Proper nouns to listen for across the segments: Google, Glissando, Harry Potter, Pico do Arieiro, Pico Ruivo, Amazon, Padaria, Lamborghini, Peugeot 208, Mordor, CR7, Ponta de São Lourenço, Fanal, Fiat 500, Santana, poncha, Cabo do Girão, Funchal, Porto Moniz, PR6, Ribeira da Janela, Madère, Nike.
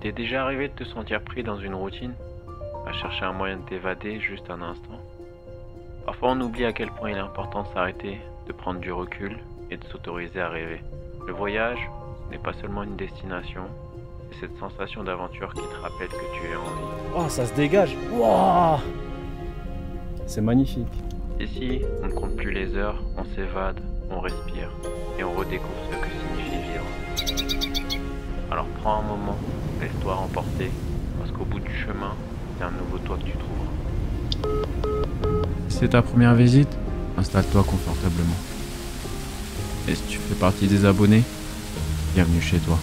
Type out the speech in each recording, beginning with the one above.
T'es déjà arrivé de te sentir pris dans une routine, à chercher un moyen de t'évader juste un instant? Parfois on oublie à quel point il est important de s'arrêter, de prendre du recul et de s'autoriser à rêver. Le voyage, ce n'est pas seulement une destination, c'est cette sensation d'aventure qui te rappelle que tu es en vie. Oh, ça se dégage! Wow, c'est magnifique. Ici, on ne compte plus les heures, on s'évade, on respire et on redécouvre ce que signifie vivre. Alors prends un moment, laisse-toi emporter, parce qu'au bout du chemin, c'est un nouveau toi que tu trouveras. Si c'est ta première visite, installe-toi confortablement. Et si tu fais partie des abonnés, bienvenue chez toi.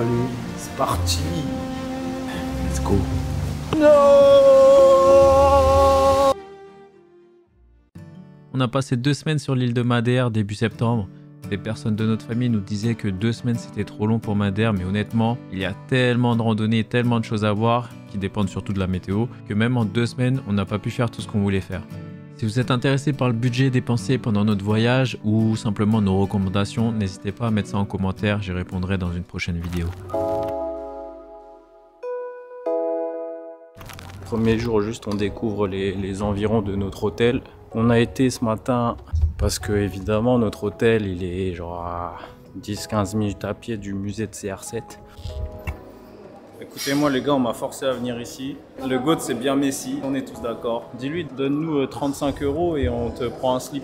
Allez, c'est parti. Let's go. No, on a passé 2 semaines sur l'île de Madère début septembre. Des personnes de notre famille nous disaient que 2 semaines c'était trop long pour Madère, mais honnêtement, il y a tellement de randonnées, tellement de choses à voir, qui dépendent surtout de la météo, que même en 2 semaines, on n'a pas pu faire tout ce qu'on voulait faire. Si vous êtes intéressé par le budget dépensé pendant notre voyage ou simplement nos recommandations, n'hésitez pas à mettre ça en commentaire, j'y répondrai dans une prochaine vidéo. Premier jour, juste on découvre les environs de notre hôtel. On a été ce matin parce que évidemment notre hôtel il est genre à 10-15 minutes à pied du musée de CR7. Écoutez-moi les gars, on m'a forcé à venir ici. Le GOAT c'est bien Messi, on est tous d'accord. Dis-lui, donne-nous 35 € et on te prend un slip.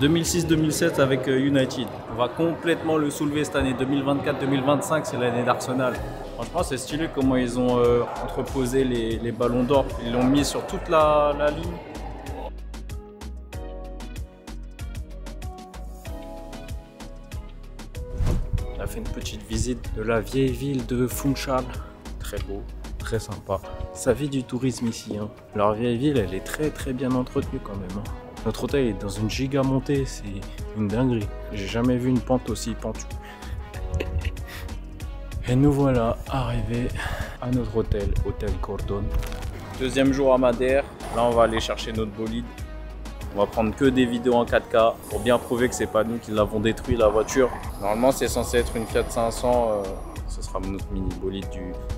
2006-2007 avec United. On va complètement le soulever cette année. 2024-2025, c'est l'année d'Arsenal. Franchement, c'est stylé comment ils ont entreposé les ballons d'or. Ils l'ont mis sur toute la ligne. On a fait une petite visite de la vieille ville de Funchal. Très beau, très sympa. Ça vit du tourisme ici, hein. Leur vieille ville, elle est très très bien entretenue quand même, hein. Notre hôtel est dans une giga montée, c'est une dinguerie. J'ai jamais vu une pente aussi pentue. Et nous voilà arrivés à notre hôtel, Hôtel Cordon. 2e jour à Madère. Là, on va aller chercher notre bolide. On va prendre que des vidéos en 4K pour bien prouver que c'est pas nous qui l'avons détruit la voiture. Normalement, c'est censé être une Fiat 500. Ce sera notre mini bolide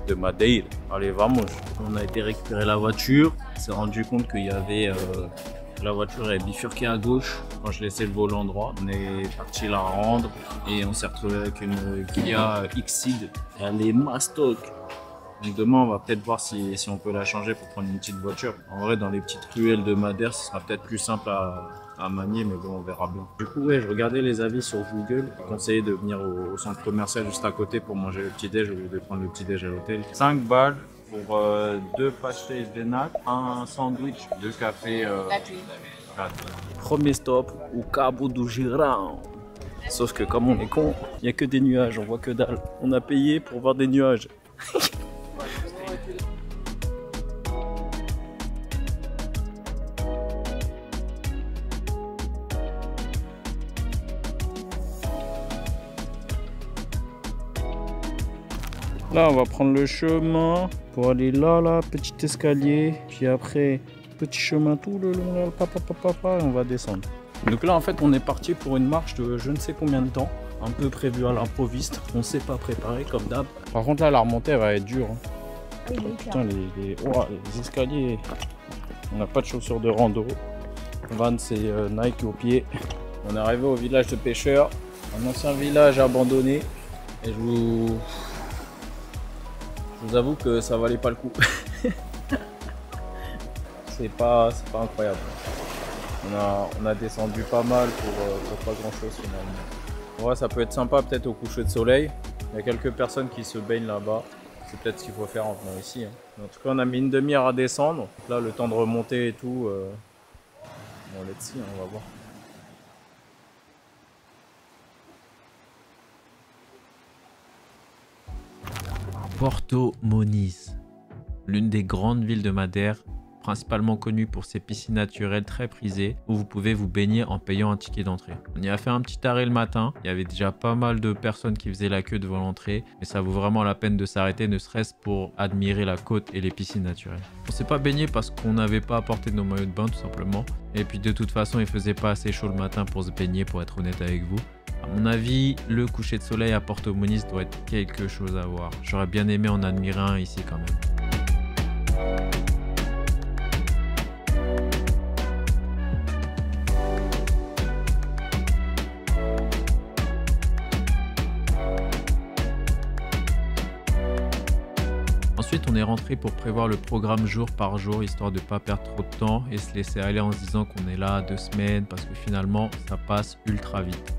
de Madeira. Allez, vamos. On a été récupérer la voiture. On s'est rendu compte qu'il y avait... la voiture est bifurquée à gauche. Quand je laissais le volant droit, on est parti la rendre. Et on s'est retrouvé avec une Kia X-Seed. Elle est mastoc. Donc demain, on va peut-être voir si on peut la changer pour prendre une petite voiture. En vrai, dans les petites ruelles de Madère, ce sera peut-être plus simple à manier, mais bon, on verra bien. Du coup, ouais, je regardais les avis sur Google. Je conseillais de venir au centre commercial juste à côté pour manger le petit-déj au lieu de prendre le petit-déj à l'hôtel. 5 balles pour 2 pastéis de nata, un sandwich, 2 cafés. Premier stop au Cabo do Girão. Sauf que comme on est con, il n'y a que des nuages, on voit que dalle. On a payé pour voir des nuages. Là, on va prendre le chemin pour aller là, petit escalier, puis après, petit chemin tout le long, là, et on va descendre. Donc là, en fait, on est parti pour une marche de je ne sais combien de temps, un peu prévu à l'improviste, on ne s'est pas préparé comme d'hab. Par contre, là, la remontée, elle va être dure, hein. Oui, oh, putain, oh, les escaliers, on n'a pas de chaussures de rando. Van, c'est Nike au pied. On est arrivé au village de pêcheurs, un ancien village abandonné, et je vous avoue que ça valait pas le coup. C'est pas incroyable. On a descendu pas mal pour pas grand chose finalement. Ouais, ça peut être sympa peut-être au coucher de soleil. Il y a quelques personnes qui se baignent là-bas. C'est peut-être ce qu'il faut faire en venant ici, hein. En tout cas, on a mis une demi-heure à descendre. Là, le temps de remonter et tout. Bon, let's see, hein, on va voir. Porto Moniz. l'une des grandes villes de Madère, principalement connue pour ses piscines naturelles très prisées, où vous pouvez vous baigner en payant un ticket d'entrée. On y a fait un petit arrêt le matin, il y avait déjà pas mal de personnes qui faisaient la queue devant l'entrée, mais ça vaut vraiment la peine de s'arrêter, ne serait-ce pour admirer la côte et les piscines naturelles. On s'est pas baigné parce qu'on n'avait pas apporté nos maillots de bain tout simplement, et puis de toute façon il faisait pas assez chaud le matin pour se baigner, pour être honnête avec vous. À mon avis, le coucher de soleil à Porto Moniz doit être quelque chose à voir. J'aurais bien aimé en admirer un ici quand même. Ensuite, on est rentré pour prévoir le programme jour par jour, histoire de ne pas perdre trop de temps et se laisser aller en se disant qu'on est là 2 semaines, parce que finalement, ça passe ultra vite.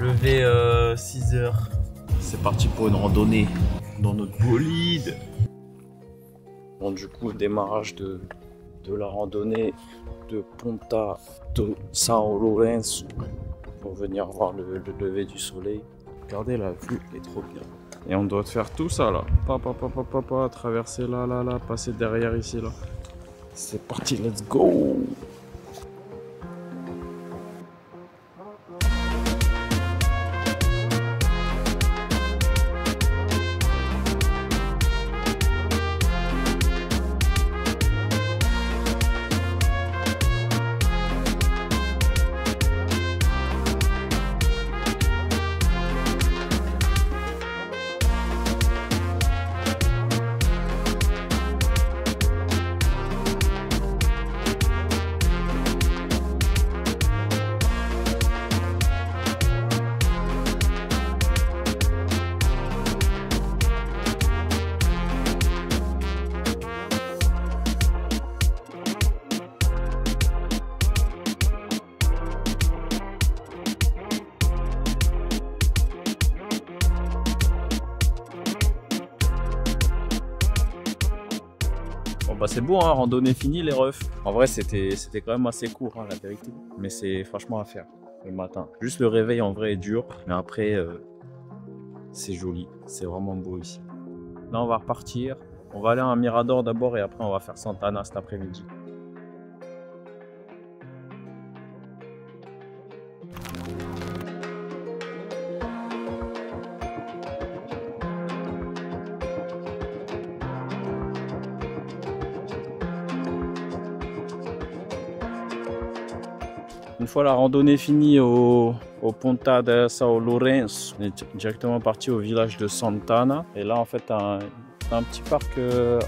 Levé 6h. C'est parti pour une randonnée dans notre bolide. Bon, du coup, démarrage de la randonnée de Ponta de São Lourenço pour venir voir le lever du soleil. Regardez, la vue est trop bien. Et on doit faire tout ça là. Papa, traverser là, passer derrière ici là. C'est parti, let's go! Bah c'est beau, hein, randonnée finie les refs. En vrai c'était quand même assez court, hein, la vérité. Mais c'est franchement à faire le matin. Juste le réveil en vrai est dur. Mais après c'est joli. C'est vraiment beau ici. Là on va repartir. On va aller à un Mirador d'abord et après on va faire Santana cet après-midi. Une fois la randonnée finie au Ponta de São Lourenço, on est directement parti au village de Santana. Et là, en fait, t'as un petit parc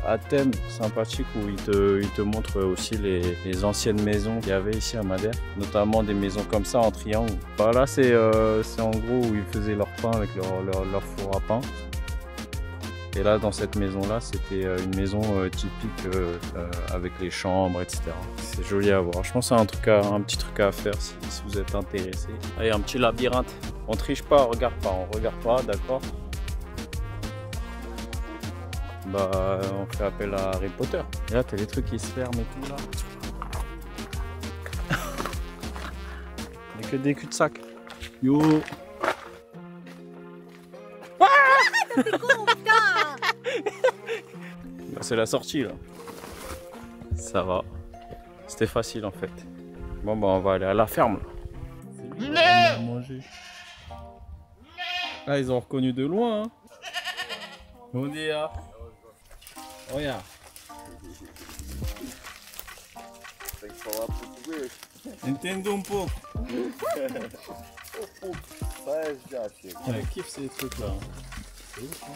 à thème sympathique où il te montre aussi les anciennes maisons qu'il y avait ici à Madère, notamment des maisons comme ça en triangle. Bah là, c'est en gros où ils faisaient leur pain avec leur four à pain. Et là, dans cette maison-là, c'était une maison typique avec les chambres, etc. C'est joli à voir. Je pense que c'est un petit truc à faire si vous êtes intéressé. Allez, un petit labyrinthe. On triche pas, on regarde pas, d'accord? Bah, on fait appel à Harry Potter. Et là, t'as les trucs qui se ferment et tout, là. Il n'y a que des cul-de-sac. Yo! Ah, ça fait con, putain! C'est la sortie là. Ça va. C'était facile en fait. Bon bah on va aller à la ferme là. Ah, ils ont reconnu de loin. Hein. On est là. Regarde. Entendez un peu. Elle kiffe ces trucs là. C'est ouf, hein.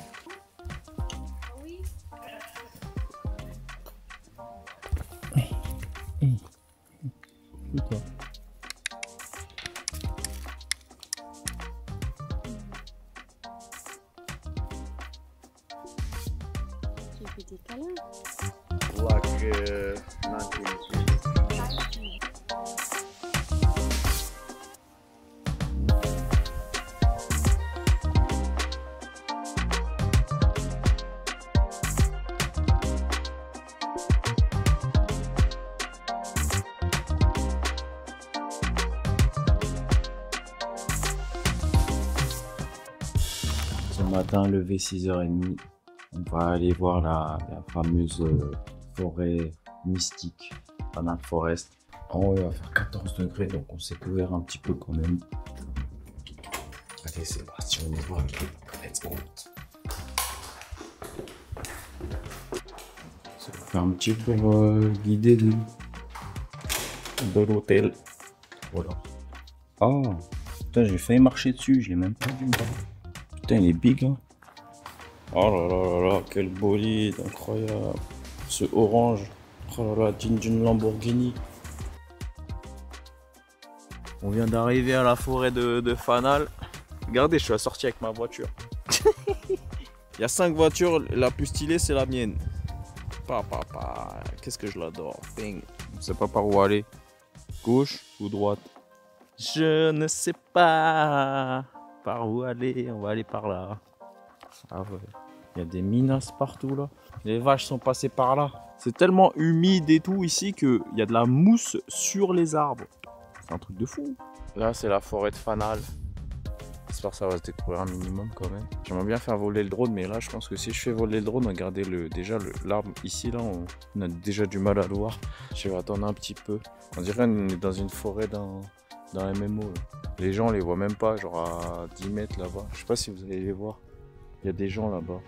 matin, levé 6h30, on va aller voir la fameuse forêt mystique, Panath Forest. En haut, il va faire 14 degrés, donc on s'est couvert un petit peu quand même. Allez, c'est parti, on y va. Let's go. Ça fait un petit tour guidé de l'hôtel. Voilà. Oh, putain, j'ai failli marcher dessus, je l'ai même pas vu. Putain, il est big, hein. Oh là là là là, quel bolide, incroyable. Ce orange, oh là là, digne d'une Lamborghini. On vient d'arriver à la forêt de Fanal. Regardez, je suis assorti avec ma voiture. Il y a 5 voitures, la plus stylée c'est la mienne. Qu'est-ce que je l'adore. Je ne sais pas par où aller. Gauche ou droite? Je ne sais pas par où aller. On va aller par là. Ah ouais. Il y a des minas partout là. Les vaches sont passées par là. C'est tellement humide et tout ici qu'il y a de la mousse sur les arbres. C'est un truc de fou. Là, c'est la forêt de Fanal. J'espère que ça va se découvrir un minimum quand même. J'aimerais bien faire voler le drone, mais là, je pense que si je fais voler le drone, regardez déjà l'arbre ici, là, on a déjà du mal à le voir. Je vais attendre un petit peu. On dirait qu'on est dans une forêt dans MMO. Là. Les gens, on les voit même pas, genre à 10 mètres là-bas. Je sais pas si vous allez les voir. Il y a des gens là-bas.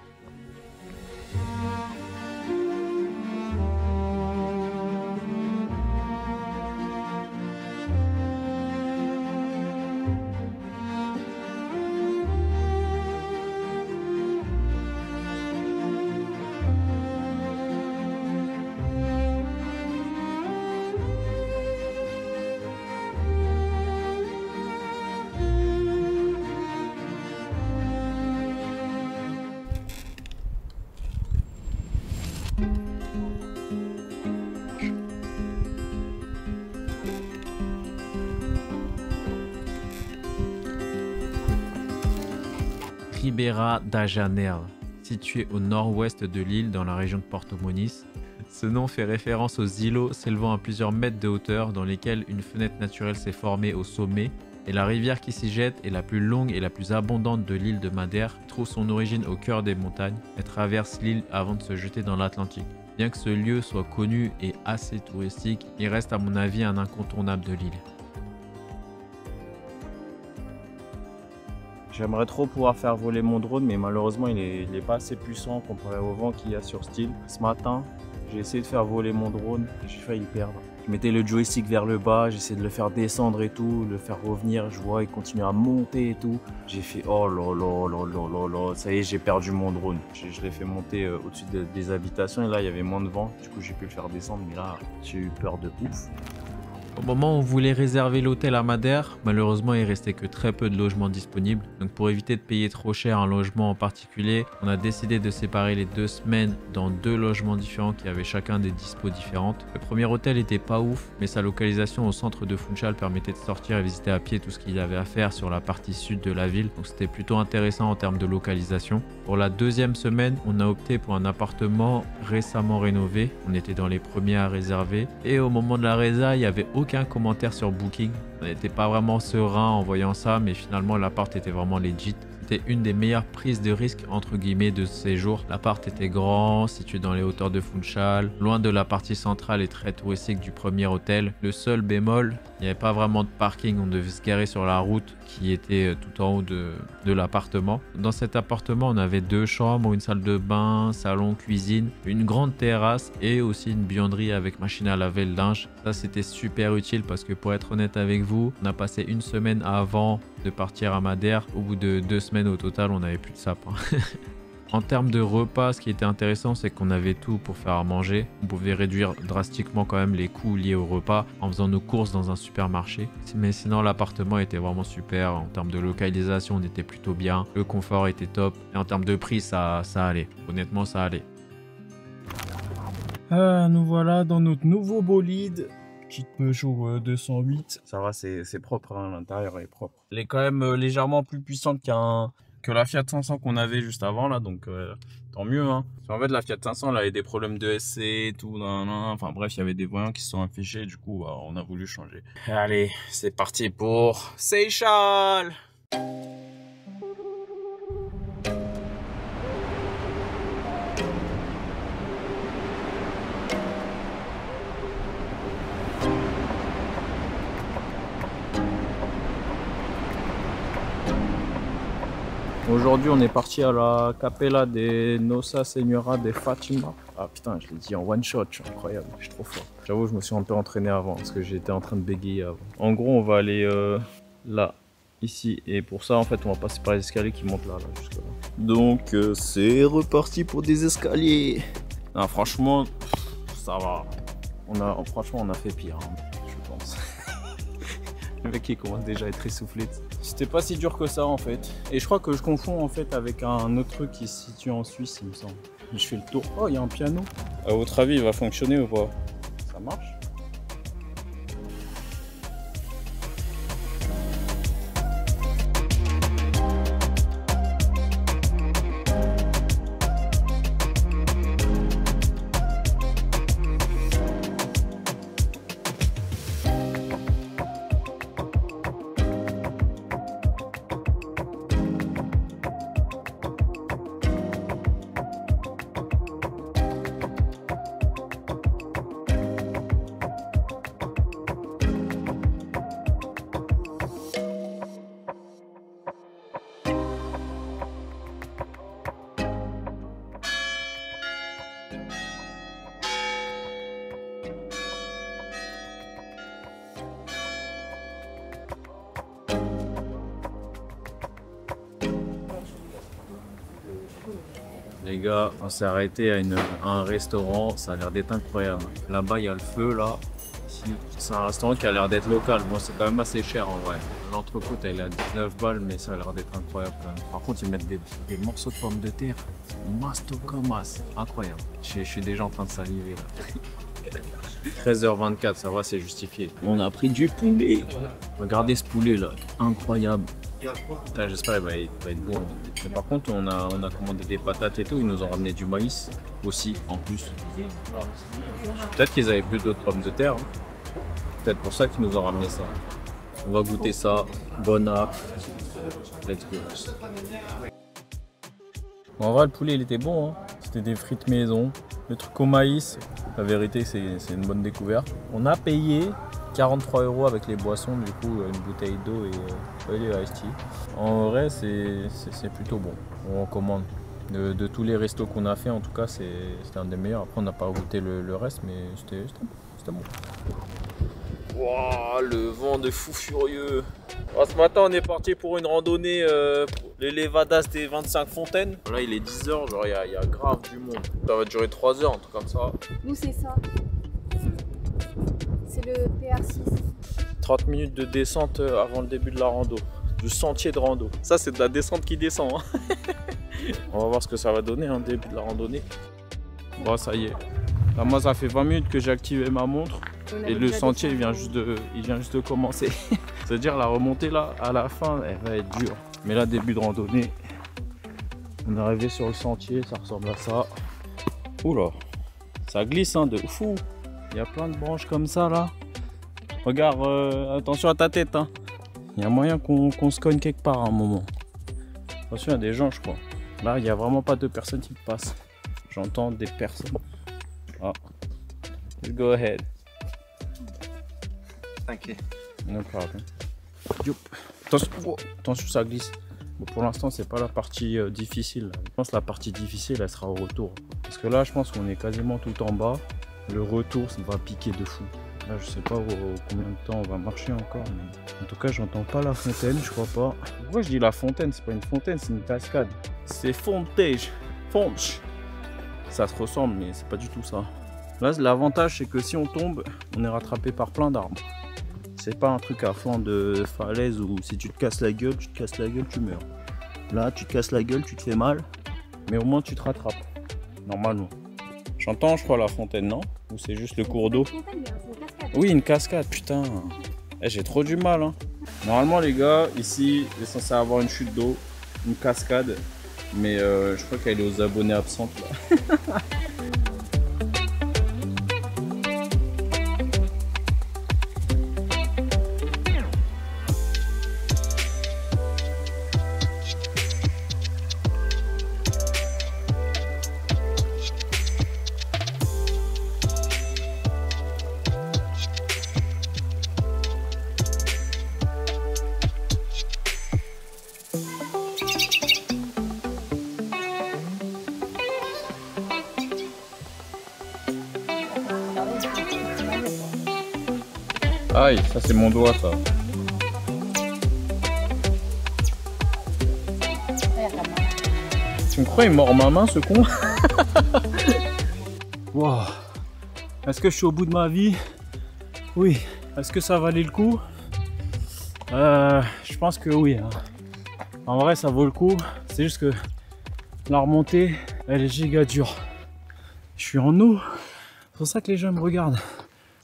Ribeira da Janela, située au nord-ouest de l'île dans la région de Porto Moniz. Ce nom fait référence aux îlots s'élevant à plusieurs mètres de hauteur dans lesquels une fenêtre naturelle s'est formée au sommet et la rivière qui s'y jette est la plus longue et la plus abondante de l'île de Madère, trouve son origine au cœur des montagnes et traverse l'île avant de se jeter dans l'Atlantique. Bien que ce lieu soit connu et assez touristique, il reste à mon avis un incontournable de l'île. J'aimerais trop pouvoir faire voler mon drone, mais malheureusement il est pas assez puissant comparé au vent qu'il y a sur ce île. Ce matin, j'ai essayé de faire voler mon drone et j'ai failli le perdre. Je mettais le joystick vers le bas, j'essayais de le faire descendre et tout, le faire revenir, je vois, il continue à monter et tout. J'ai fait oh là là là là là là, ça y est, j'ai perdu mon drone. Je l'ai fait monter au-dessus des habitations et là il y avait moins de vent, du coup j'ai pu le faire descendre, mais là j'ai eu peur de ouf. Au moment où on voulait réserver l'hôtel à Madère, malheureusement il restait que très peu de logements disponibles. Donc pour éviter de payer trop cher un logement en particulier, on a décidé de séparer les 2 semaines dans 2 logements différents qui avaient chacun des dispos différentes. Le premier hôtel était pas ouf, mais sa localisation au centre de Funchal permettait de sortir et visiter à pied tout ce qu'il y avait à faire sur la partie sud de la ville. Donc c'était plutôt intéressant en termes de localisation. Pour la 2e semaine, on a opté pour un appartement récemment rénové. On était dans les premiers à réserver et au moment de la résa, il n'y avait aucun commentaire sur Booking. On n'était pas vraiment serein en voyant ça, mais finalement l'appart était vraiment legit. C'était une des meilleures prises de risque entre guillemets de ces jours. L'appart était grand, situé dans les hauteurs de Funchal, loin de la partie centrale et très touristique du premier hôtel. Le seul bémol, il n'y avait pas vraiment de parking, on devait se garer sur la route qui était tout en haut de l'appartement. Dans cet appartement, on avait 2 chambres, une salle de bain, salon, cuisine, une grande terrasse et aussi une buanderie avec machine à laver le linge. Ça, c'était super utile parce que pour être honnête avec vous, on a passé 1 semaine avant de partir à Madère. Au bout de 2 semaines au total, on n'avait plus de sapin. En termes de repas, ce qui était intéressant, c'est qu'on avait tout pour faire à manger. On pouvait réduire drastiquement quand même les coûts liés au repas en faisant nos courses dans un supermarché. Mais sinon, l'appartement était vraiment super. En termes de localisation, on était plutôt bien. Le confort était top. Et en termes de prix, ça allait. Honnêtement, ça allait. Nous voilà dans notre nouveau bolide. Petite Peugeot 208. Ça va, c'est propre, hein, l'intérieur est propre. Elle est quand même légèrement plus puissante que la Fiat 500 qu'on avait juste avant là, donc tant mieux, hein. En fait la Fiat 500 elle avait des problèmes de SC et tout, enfin bref il y avait des voyants qui se sont affichés, du coup on a voulu changer. Allez, c'est parti pour Seychelles. Aujourd'hui on est parti à la Capela de Nossa Senhora de Fátima. Ah putain, je l'ai dit en one shot, je suis incroyable, je suis trop fort. J'avoue, je me suis un peu entraîné avant parce que j'étais en train de bégayer avant. En gros, on va aller là, ici, et pour ça en fait on va passer par les escaliers qui montent là, jusque là. Donc c'est reparti pour des escaliers. Non, franchement, ça va. Franchement, on a fait pire, hein, je pense. Le mec il commence déjà à être essoufflé. C'était pas si dur que ça en fait. Et je crois que je confonds en fait avec un autre truc qui se situe en Suisse, il me semble. Mais je fais le tour. Oh, il y a un piano. À votre avis, il va fonctionner ou pas? Ça marche? Les gars, on s'est arrêté à un restaurant, ça a l'air d'être incroyable. Là-bas, il y a le feu, là. C'est un restaurant qui a l'air d'être local. Bon, c'est quand même assez cher en vrai. L'entrecôte, elle est à 19 balles, mais ça a l'air d'être incroyable quand même. Par contre, ils mettent des morceaux de pommes de terre. Mastocomas, incroyable. Je suis déjà en train de saliver là. 13h24, ça va, c'est justifié. On a pris du poulet. Regardez ce poulet là, incroyable. J'espère qu'il va être bon. Mais par contre, on a commandé des patates et tout. Ils nous ont ramené du maïs aussi, en plus. Peut-être qu'ils avaient plus d'autres pommes de terre. Hein. Peut-être pour ça qu'ils nous ont ramené ça. On va goûter ça. Bon app. Let's go. Bon, en vrai, le poulet, il était bon. Hein. C'était des frites maison. Le truc au maïs, la vérité, c'est une bonne découverte. On a payé 43 € avec les boissons, du coup une bouteille d'eau et les iced tea. En vrai, c'est plutôt bon. On commande de tous les restos qu'on a fait, en tout cas c'était un des meilleurs. Après on n'a pas goûté le reste, mais c'était bon. Waouh, le vent de fou furieux. Alors, ce matin on est parti pour une randonnée, les Levadas des 25 fontaines. Là il est 10h, genre il y a grave du monde. Ça va durer 3 heures, un truc comme ça. Nous c'est ça. C'est le PR6. 30 minutes de descente avant le début de la rando, du sentier de rando. Ça, c'est de la descente qui descend. Hein. On va voir ce que ça va donner, hein, début de la randonnée. Bon, ça y est. Là, moi, ça fait 20 minutes que j'ai activé ma montre et le sentier, il vient juste de commencer. C'est-à-dire, la remontée, là, à la fin, elle va être dure. Mais là, début de randonnée, on est arrivé sur le sentier, ça ressemble à ça. Oula, ça glisse, hein, de fou. Il y a plein de branches comme ça là. Regarde, attention à ta tête. Hein. Il y a moyen qu'on se cogne quelque part à un moment. Attention, il y a des gens, je crois. Là, il n'y a vraiment pas de personnes qui passent. J'entends des personnes. Ah. Let's go ahead. Thank you. No problem. Youp. Attention, oh, attention, ça glisse. Bon, pour l'instant, c'est pas la partie difficile. Je pense que la partie difficile, elle sera au retour. Parce que là, je pense qu'on est quasiment tout en bas. Le retour, ça va piquer de fou. Là, je sais pas combien de temps on va marcher encore, mais en tout cas, j'entends pas la fontaine, je crois pas. Pourquoi je dis la fontaine? C'est pas une fontaine, c'est une cascade. C'est fontège, fonche. Ça se ressemble, mais c'est pas du tout ça. Là, l'avantage, c'est que si on tombe, on est rattrapé par plein d'arbres. C'est pas un truc à flanc de falaise où si tu te casses la gueule, tu meurs. Là, tu te casses la gueule, tu te fais mal, mais au moins tu te rattrapes, normalement. J'entends, je crois, la fontaine, non? Ou c'est juste le cours d'eau? Oui, une cascade, putain. Eh, j'ai trop du mal, hein. Normalement, les gars, ici, il est censé avoir une chute d'eau, une cascade. Mais je crois qu'elle est aux abonnés absentes, là. Aïe, ça c'est mon doigt ça. Tu me crois il mord ma main ce con? Wow. Est-ce que je suis au bout de ma vie? Oui. Est-ce que ça valait le coup? Je pense que oui. Hein. En vrai ça vaut le coup. C'est juste que la remontée elle est giga dure. Je suis en eau. C'est pour ça que les gens me regardent.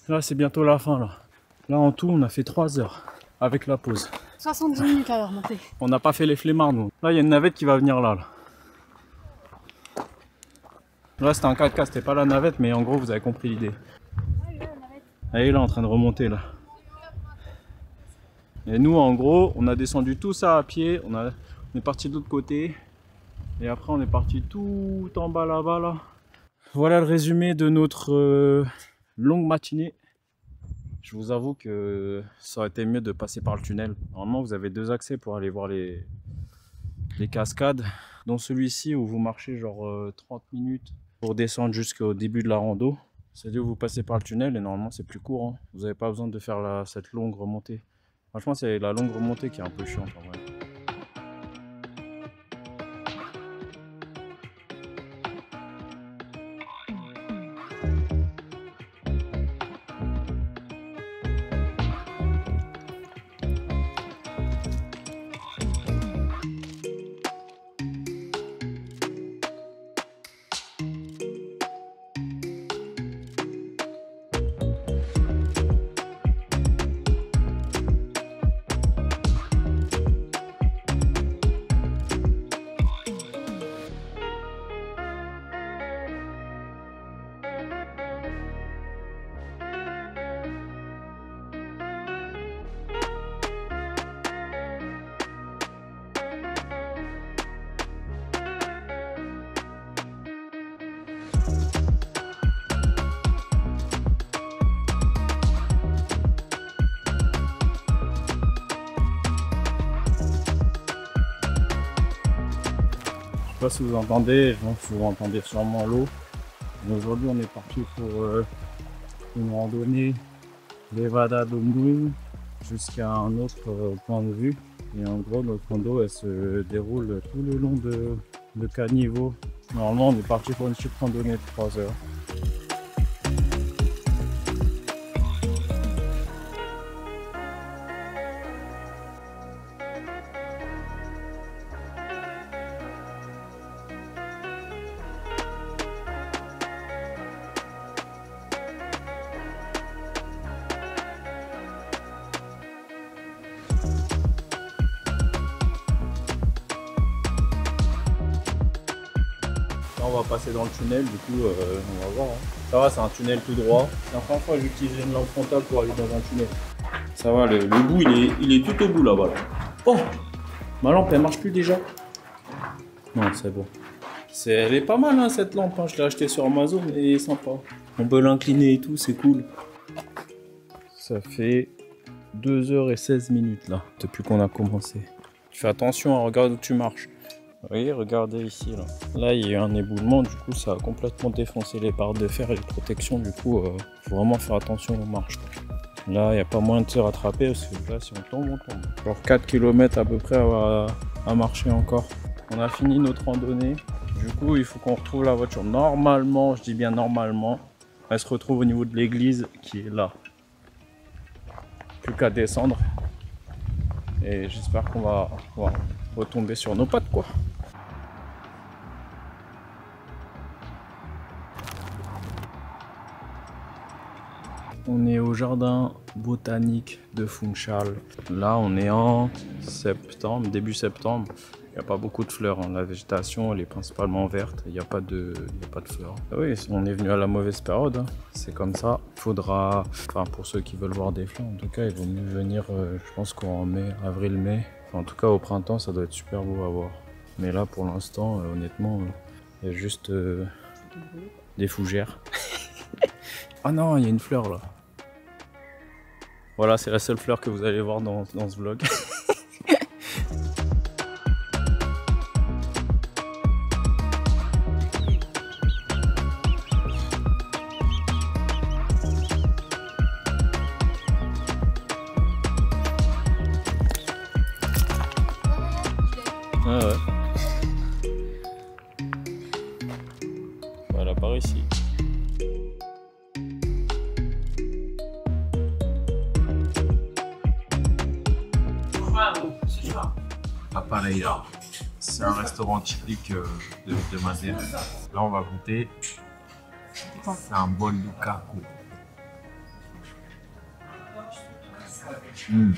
Là c'est bientôt la fin là. Là en tout on a fait 3 heures avec la pause. 70 minutes à la remontée. On n'a pas fait les flemmards nous. Là il y a une navette qui va venir là. Là c'était un 4K, c'était pas la navette mais en gros vous avez compris l'idée. Elle est là en train de remonter là. Et nous en gros on a descendu tout ça à pied, on est parti de l'autre côté et après on est parti tout en bas là-bas là. Voilà le résumé de notre longue matinée. Je vous avoue que ça aurait été mieux de passer par le tunnel. Normalement vous avez 2 accès pour aller voir les cascades, dont celui-ci où vous marchez genre 30 minutes pour descendre jusqu'au début de la rando. C'est-à-dire vous passez par le tunnel et normalement c'est plus court, hein. Vous n'avez pas besoin de faire cette longue remontée. Franchement c'est la longue remontée qui est un peu chiante en vrai. Je sais pas si vous entendez, donc vous entendez sûrement l'eau. Aujourd'hui on est parti pour une randonnée Levada jusqu'à un autre point de vue. Et en gros notre rando elle se déroule tout le long de caniveau. Normalement on est parti pour une petite randonnée de 3 heures. On va passer dans le tunnel, du coup on va voir. Hein. Ça va, c'est un tunnel tout droit. C'est la première fois que j'utilise une lampe frontale pour aller dans un tunnel. Ça va, le bout il est tout au bout là-bas. Là. Oh, ma lampe elle marche plus déjà. Non, c'est bon. Elle est pas mal hein, cette lampe, hein. Je l'ai achetée sur Amazon et sympa. On peut l'incliner et tout, c'est cool. Ça fait 2h16 minutes là, depuis qu'on a commencé. Tu fais attention, hein, regarde où tu marches. Oui, regardez ici là. Là il y a eu un éboulement, du coup ça a complètement défoncé les barres de fer et les protections, du coup faut vraiment faire attention aux marches. Là il n'y a pas moyen de se rattraper parce que là si on tombe, on tombe. Genre 4 km à peu près à marcher encore. On a fini notre randonnée, du coup il faut qu'on retrouve la voiture. Normalement, je dis bien normalement, elle se retrouve au niveau de l'église qui est là. Plus qu'à descendre et j'espère qu'on va pouvoir retomber sur nos pattes quoi. On est au jardin botanique de Funchal. Là, on est en septembre, début septembre. Il n'y a pas beaucoup de fleurs. Hein. La végétation, elle est principalement verte. Il n'y a pas de fleurs. Ah oui, on est venu à la mauvaise période. Hein. C'est comme ça. Il faudra, enfin pour ceux qui veulent voir des fleurs, en tout cas, il vaut mieux venir, je pense qu'en mai, avril-mai. Enfin, en tout cas, au printemps, ça doit être super beau à voir. Mais là, pour l'instant, honnêtement, il y a juste des fougères. Ah non, il y a une fleur là. Voilà, c'est la seule fleur que vous allez voir dans ce vlog. à Pareilla. C'est un restaurant typique de Madère. Là, on va goûter. C'est un bol de caco. Mmh.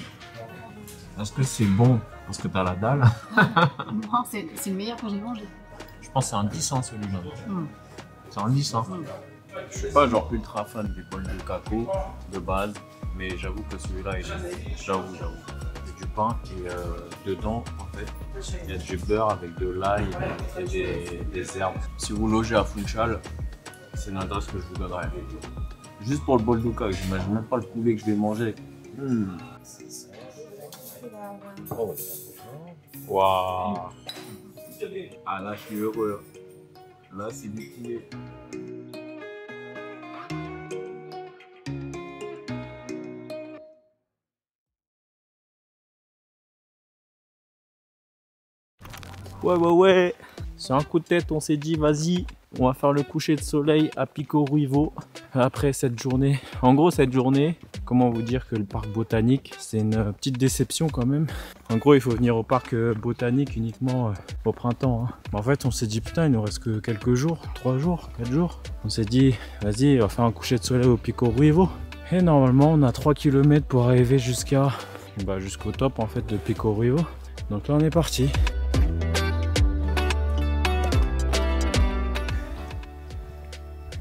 Est-ce que c'est bon parce que t'as la dalle? Non, c'est le meilleur que j'ai mangé. Je pense que c'est un 10 ans celui-là. Mmh. C'est un 10 ans. Mmh. Je suis pas genre ultra fan du bol de caco de base, mais j'avoue que celui-là est génial. J'avoue. C'est du pain et dedans, en fait, il y a du beurre avec de l'ail et des herbes. Si vous logez à Funchal, c'est une adresse que je vous donnerai. Juste pour le bol de caco, j'imagine même pas le poulet que je vais manger. Mmh. Waouh! Ah là, je suis heureux. Là, c'est liquide. Ouais. C'est un coup de tête, on s'est dit, vas-y, on va faire le coucher de soleil à Pico Ruivo. Après cette journée, en gros cette journée, comment vous dire que le parc botanique, c'est une petite déception quand même. En gros, il faut venir au parc botanique uniquement au printemps. Hein. En fait, on s'est dit, putain, il nous reste que quelques jours, 3 jours, 4 jours. On s'est dit, vas-y, on va faire un coucher de soleil au Pico Ruivo. Et normalement, on a 3 km pour arriver jusqu'au top en fait de Pico Ruivo. Donc là, on est parti.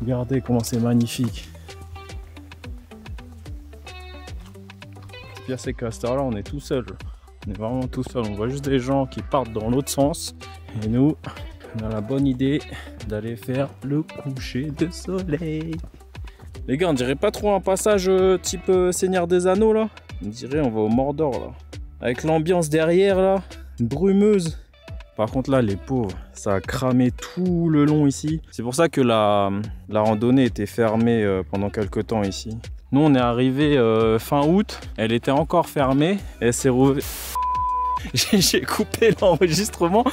Regardez comment c'est magnifique. Le pire c'est qu'à cette heure-là, on est tout seul. On est vraiment tout seul. On voit juste des gens qui partent dans l'autre sens. Et nous, on a la bonne idée d'aller faire le coucher de soleil. Les gars, on dirait pas trop un passage type Seigneur des Anneaux là. On dirait on va au Mordor là. Avec l'ambiance derrière là, brumeuse. Par contre là, les pauvres, ça a cramé tout le long ici. C'est pour ça que la randonnée était fermée pendant quelques temps ici. Nous, on est arrivé fin août, elle était encore fermée et elle s'est rouverte. J'ai coupé l'enregistrement,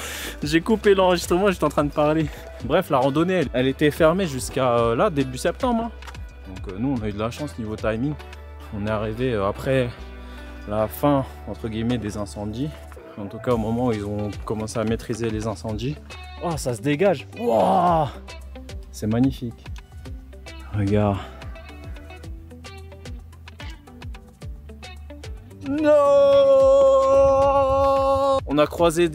j'étais en train de parler. Bref, la randonnée, elle était fermée jusqu'à là, début septembre. Hein. Donc nous, on a eu de la chance niveau timing. On est arrivé après la fin, entre guillemets, des incendies. En tout cas, au moment où ils ont commencé à maîtriser les incendies. Oh, ça se dégage. Wow, c'est magnifique. Regarde. Non, on a croisé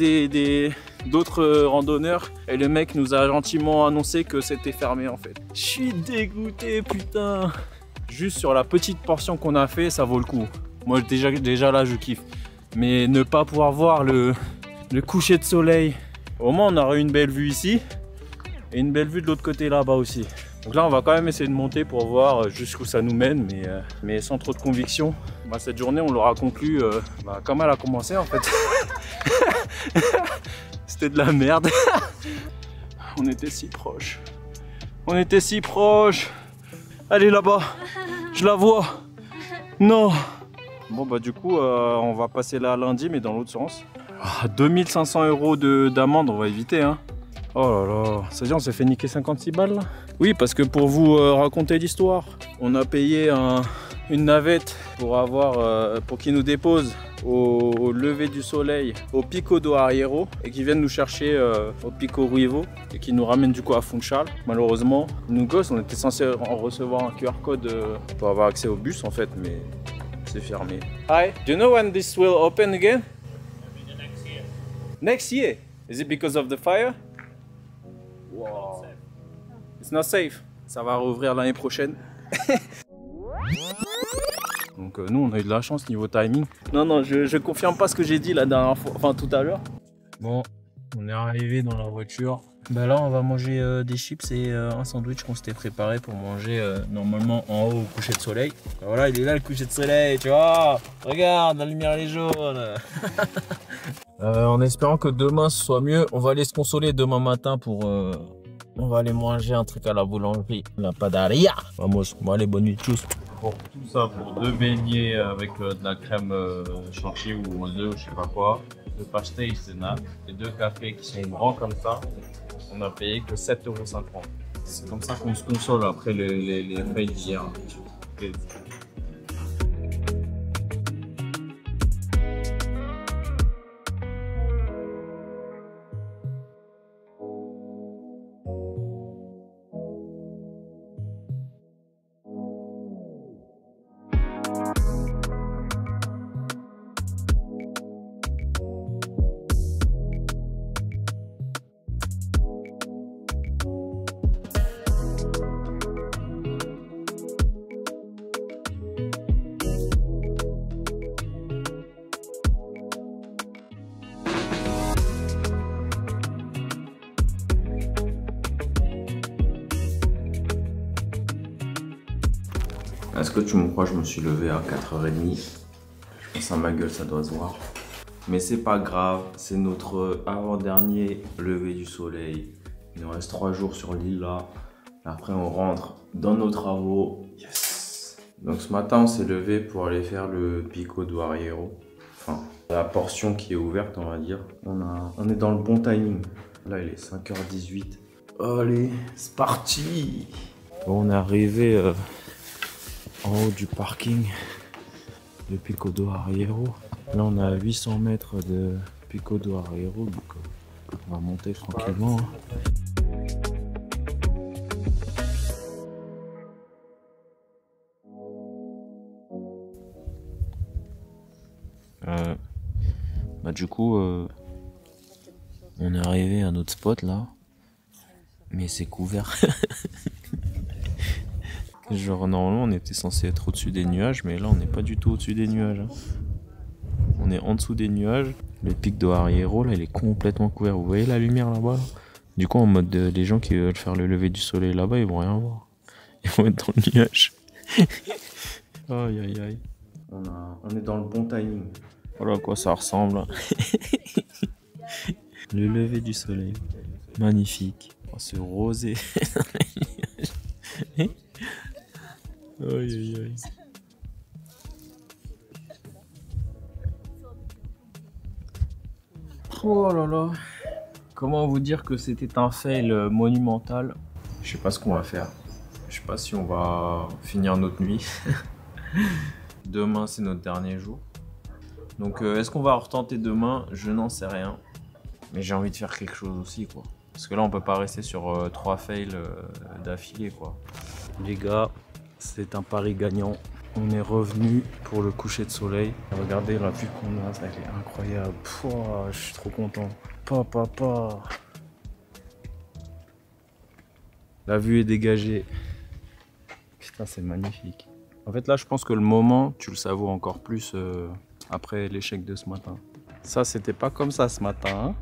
d'autres randonneurs et le mec nous a gentiment annoncé que c'était fermé en fait. Je suis dégoûté, putain. Juste sur la petite portion qu'on a fait, ça vaut le coup. Moi, déjà là, je kiffe. Mais ne pas pouvoir voir le coucher de soleil. Au moins on aurait une belle vue ici et une belle vue de l'autre côté là-bas aussi. Donc là on va quand même essayer de monter pour voir jusqu'où ça nous mène, mais sans trop de conviction. Bah, cette journée on l'aura conclue comme elle a commencé en fait. C'était de la merde. On était si proche. On était si proche. Elle est là-bas. Je la vois. Non. Bon bah du coup on va passer là lundi mais dans l'autre sens. Oh, 2 500 € d'amende, on va éviter hein. Oh là là, ça veut dire on s'est fait niquer 56 balles là. Oui parce que pour vous raconter l'histoire, on a payé une navette pour qu'ils nous déposent au lever du soleil au Pico do Arieiro et qu'ils viennent nous chercher au Pico Ruivo et qu'ils nous ramènent du coup à Funchal. Malheureusement, nous gosses, on était censé en recevoir un QR code pour avoir accès au bus en fait mais... fermé. Hi, do you know when this will open again? Maybe next year. Next year? Is it because of the fire? Wow. It's not safe. Ça va rouvrir l'année prochaine. Donc nous on a eu de la chance niveau timing. Non, je confirme pas ce que j'ai dit la dernière fois, enfin tout à l'heure. Bon, on est arrivé dans la voiture. Bah là on va manger des chips et un sandwich qu'on s'était préparé pour manger normalement en haut au coucher de soleil. Ben voilà, il est là le coucher de soleil, tu vois. Regarde, la lumière elle est jaune. En espérant que demain ce soit mieux, on va aller se consoler demain matin pour... on va aller manger un truc à la boulangerie, la Padaria. Vamos, bon allez, bonne nuit tous. Bon, tout ça pour 2 beignets avec de la crème chantilly ou aux œufs ou je sais pas quoi, 2 pastéis et 2 cafés qui sont grands comme ça. On a payé que 7,50 €. C'est comme ça qu'on se console après les feuilles d'hier. Est-ce que tu me crois, je me suis levé à 4h30. Je pense à ma gueule, ça doit se voir. Mais c'est pas grave, c'est notre avant-dernier lever du soleil. Il nous reste 3 jours sur l'île là. Après on rentre dans nos travaux. Yes. Donc ce matin on s'est levé pour aller faire le Pico do Arieiro. Enfin, la portion qui est ouverte on va dire. On est dans le bon timing. Là il est 5h18. Allez, c'est parti. On est arrivé en haut du parking de Pico do Arieiro. Là on est à 800 mètres de Pico do Arieiro, donc on va monter tranquillement. On est arrivé à notre spot là, mais c'est couvert. Genre normalement on était censé être au-dessus des nuages, mais là on n'est pas du tout au-dessus des nuages. Hein. On est en dessous des nuages. Le pic do Arieiro là il est complètement couvert. Vous voyez la lumière là-bas là? Du coup en mode les gens qui veulent faire le lever du soleil là-bas ils vont rien voir. Ils vont être dans le nuage. Aïe aïe aïe. On est dans le bon timing. Voilà à quoi ça ressemble. Le lever du soleil. Magnifique. Oh, ce rosé. Aïe aïe aïe. Oh là là. Comment vous dire que c'était un fail monumental. Je sais pas ce qu'on va faire. Je sais pas si on va finir notre nuit. Demain c'est notre dernier jour. Donc est-ce qu'on va retenter demain? Je n'en sais rien. Mais j'ai envie de faire quelque chose aussi quoi. Parce que là on peut pas rester sur 3 fails d'affilée quoi. Les gars, c'est un pari gagnant. On est revenu pour le coucher de soleil. Regardez la vue qu'on a, elle est incroyable. Pouah, je suis trop content. La vue est dégagée. Putain, c'est magnifique. En fait là je pense que le moment, tu le savoures encore plus après l'échec de ce matin. Ça c'était pas comme ça ce matin. Hein.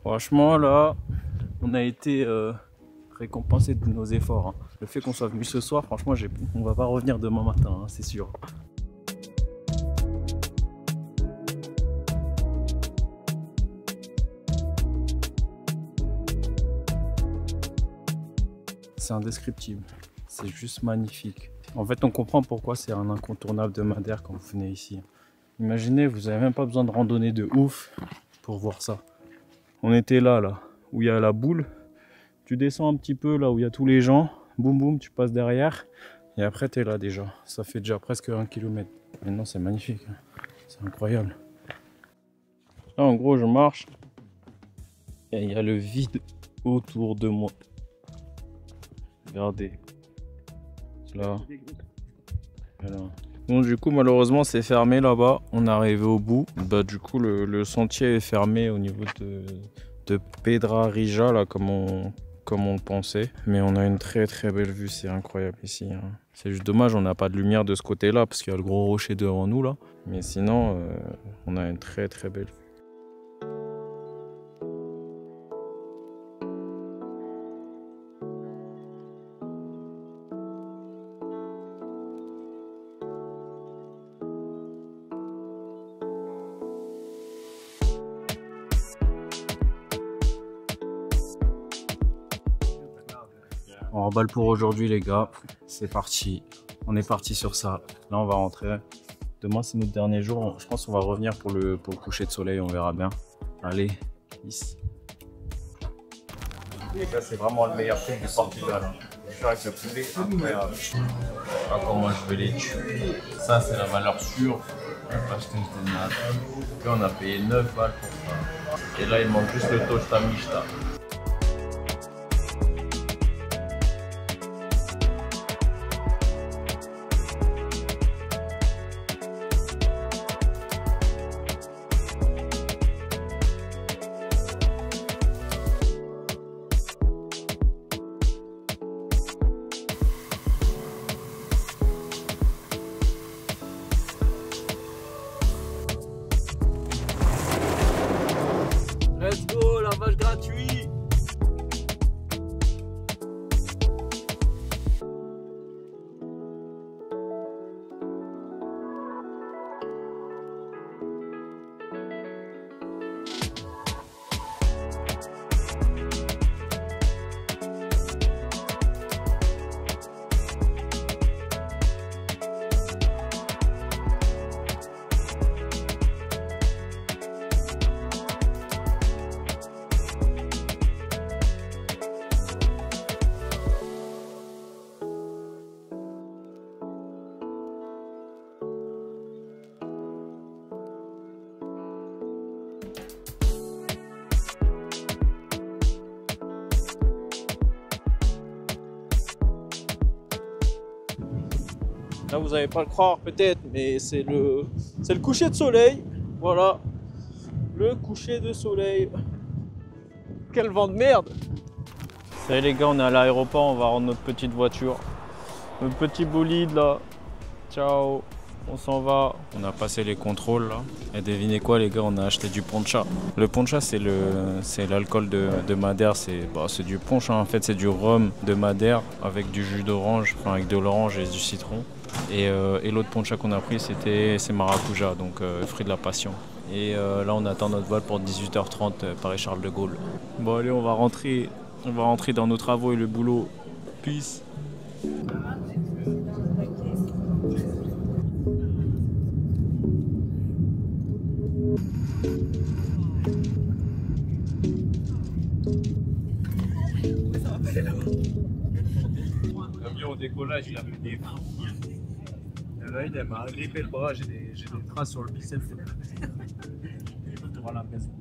Franchement là, on a été récompensé de nos efforts. Hein. Le fait qu'on soit venu ce soir, franchement, on va pas revenir demain matin, hein, c'est sûr. C'est indescriptible, c'est juste magnifique. En fait, on comprend pourquoi c'est un incontournable de Madère quand vous venez ici. Imaginez, vous n'avez même pas besoin de randonnée de ouf pour voir ça. On était là, où il y a la boule. Tu descends un petit peu là où il y a tous les gens. Boum boum, tu passes derrière. Et après, tu es là déjà. Ça fait déjà presque 1 km. Maintenant, c'est magnifique. C'est incroyable. Là, en gros, je marche. Et il y a le vide autour de moi. Regardez. Là. Voilà. Bon, du coup, malheureusement, c'est fermé là-bas. On est arrivé au bout. Bah, du coup, le sentier est fermé au niveau de Pedra Rija, là, comme on le pensait. Mais on a une très très belle vue, c'est incroyable ici. Hein. C'est juste dommage, on n'a pas de lumière de ce côté-là, parce qu'il y a le gros rocher devant nous, là. Mais sinon, on a une très très belle vue. On remballe pour aujourd'hui les gars, c'est parti, on est parti sur ça, là on va rentrer, demain c'est notre dernier jour, je pense qu'on va revenir pour le coucher de soleil, on verra bien, allez, peace. Ça c'est vraiment le meilleur truc du Portugal, je suis avec le poulet incroyable, je sais pas comment je vais les tuer, ça c'est la valeur sûre, on va pas acheter une tenade, puis on a payé 9 balles pour ça, et là il manque juste le toast à Mishta. Là, vous n'allez pas le croire peut-être, mais c'est le coucher de soleil. Voilà, le coucher de soleil. Quel vent de merde! Salut les gars, on est à l'aéroport, on va rendre notre petite voiture. Notre petit bolide là. Ciao, on s'en va. On a passé les contrôles là. Et devinez quoi les gars, on a acheté du poncha. Le poncha c'est l'alcool de Madère, c'est du ponche hein. En fait, c'est du rhum de Madère avec du jus d'orange, enfin avec de l'orange et du citron. Et l'autre poncha qu'on a pris c'est maracujá, donc fruit de la passion. Et là on attend notre vol pour 18h30 Paris Charles de Gaulle. Bon allez, on va rentrer dans nos travaux et le boulot. Peace. L'avion au décollage, il a fait des fous. Il m'a grippé le bras, j'ai des traces sur le biceps. Je vais retourner à la maison.